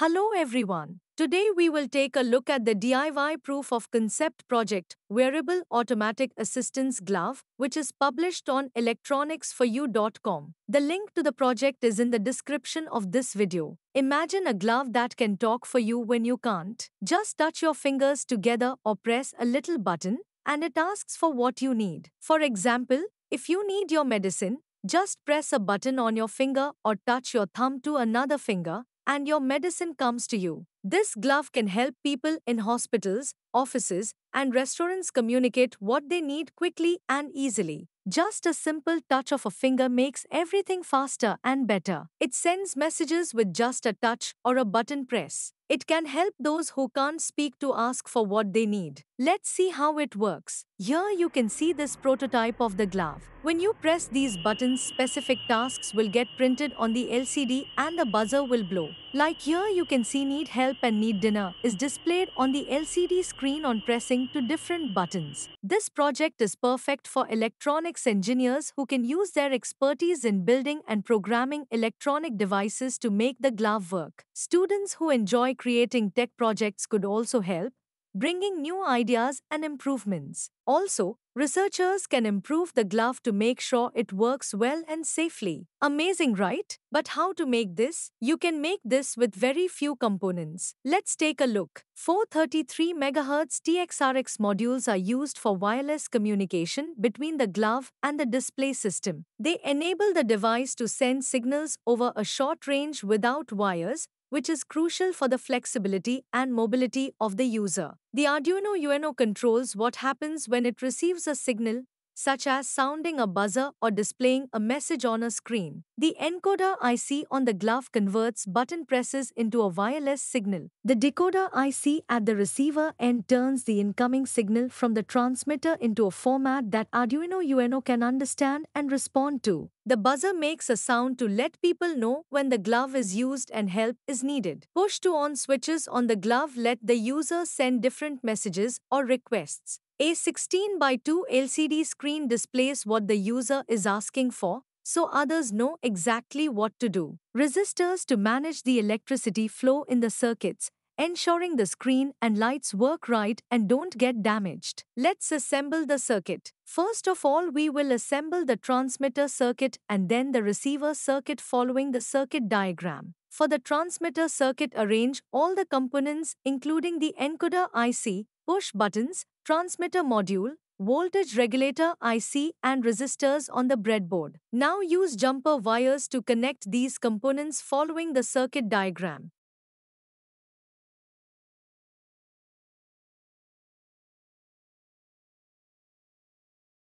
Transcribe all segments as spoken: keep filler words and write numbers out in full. Hello everyone. Today we will take a look at the D I Y Proof of Concept Project Wearable Automatic Assistance Glove, which is published on electronics for you dot com. The link to the project is in the description of this video. Imagine a glove that can talk for you when you can't. Just touch your fingers together or press a little button and it asks for what you need. For example, if you need your medicine, just press a button on your finger or touch your thumb to another finger, and your medicine comes to you. This glove can help people in hospitals, offices, and restaurants communicate what they need quickly and easily. Just a simple touch of a finger makes everything faster and better. It sends messages with just a touch or a button press. It can help those who can't speak to ask for what they need. Let's see how it works. Here you can see this prototype of the glove. When you press these buttons, specific tasks will get printed on the L C D and the buzzer will blow. Like here you can see need help and need dinner is displayed on the L C D screen on pressing two different buttons. This project is perfect for electronics engineers who can use their expertise in building and programming electronic devices to make the glove work. Students who enjoy creating tech projects could also help, bringing new ideas and improvements. Also, researchers can improve the glove to make sure it works well and safely. Amazing, right? But how to make this? You can make this with very few components. Let's take a look. four thirty-three megahertz T X R X modules are used for wireless communication between the glove and the display system. They enable the device to send signals over a short range without wires, which is crucial for the flexibility and mobility of the user. The Arduino U N O controls what happens when it receives a signal, such as sounding a buzzer or displaying a message on a screen. The encoder I C on the glove converts button presses into a wireless signal. The decoder I C at the receiver end turns the incoming signal from the transmitter into a format that Arduino U N O can understand and respond to. The buzzer makes a sound to let people know when the glove is used and help is needed. Push-to-on switches on the glove let the user send different messages or requests. A sixteen by two L C D screen displays what the user is asking for, so others know exactly what to do. Resistors to manage the electricity flow in the circuits, ensuring the screen and lights work right and don't get damaged. Let's assemble the circuit. First of all, we will assemble the transmitter circuit and then the receiver circuit following the circuit diagram. For the transmitter circuit, arrange all the components including the encoder I C, push buttons, transmitter module, voltage regulator I C and resistors on the breadboard. Now use jumper wires to connect these components following the circuit diagram.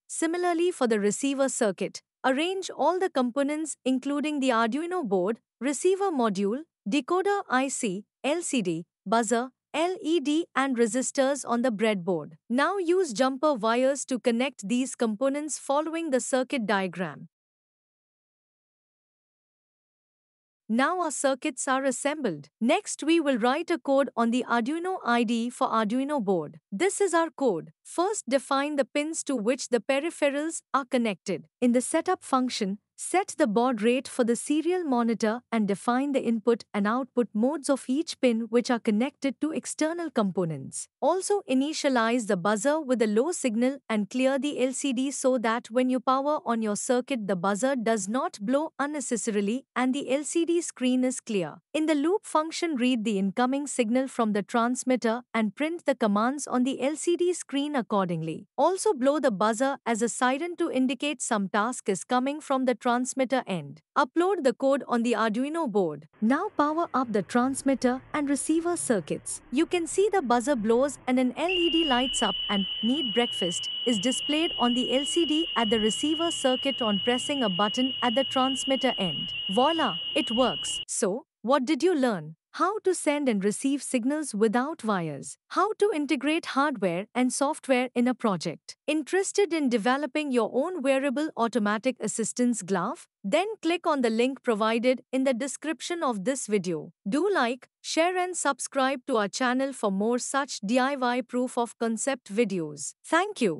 Similarly for the receiver circuit, arrange all the components including the Arduino board, receiver module, decoder I C, L C D, buzzer, L E D and resistors on the breadboard. Now use jumper wires to connect these components following the circuit diagram. Now our circuits are assembled. Next we will write a code on the Arduino I D E for Arduino board. This is our code. First define the pins to which the peripherals are connected. In the setup function, set the baud rate for the serial monitor and define the input and output modes of each pin which are connected to external components. Also initialize the buzzer with a low signal and clear the L C D so that when you power on your circuit the buzzer does not blow unnecessarily and the L C D screen is clear. In the loop function, read the incoming signal from the transmitter and print the commands on the L C D screen accordingly. Also blow the buzzer as a siren to indicate some task is coming from the transmitter end. Upload the code on the Arduino board. Now power up the transmitter and receiver circuits. You can see the buzzer blows and an L E D lights up and "Need breakfast" is displayed on the L C D at the receiver circuit on pressing a button at the transmitter end. Voila! It works. So, what did you learn? How to send and receive signals without wires. How to integrate hardware and software in a project. Interested in developing your own wearable automatic assistance glove? Then click on the link provided in the description of this video. Do like, share and subscribe to our channel for more such D I Y proof of concept videos. Thank you.